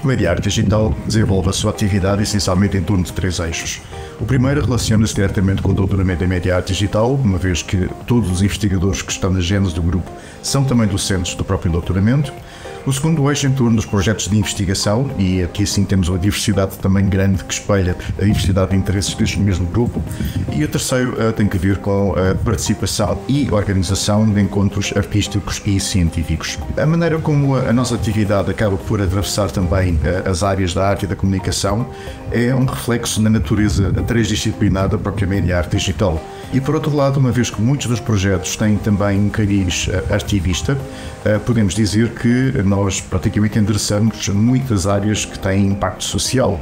projeto Média-Arte Digital desenvolve a sua atividade essencialmente em torno de 3 eixos. O primeiro relaciona-se diretamente com o doutoramento em Média-Arte Digital, uma vez que todos os investigadores que estão na gênese do grupo são também docentes do próprio doutoramento. O segundo eixo em torno dos projetos de investigação, e aqui sim temos uma diversidade também grande que espelha a diversidade de interesses deste mesmo grupo. E o terceiro tem que ver com a participação e organização de encontros artísticos e científicos. A maneira como a nossa atividade acaba por atravessar também as áreas da arte e da comunicação é um reflexo na natureza transdisciplinar da própria Média-Arte Digital. E por outro lado, uma vez que muitos dos projetos têm também um cariz artivista, podemos dizer que nós praticamente endereçamos muitas áreas que têm impacto social.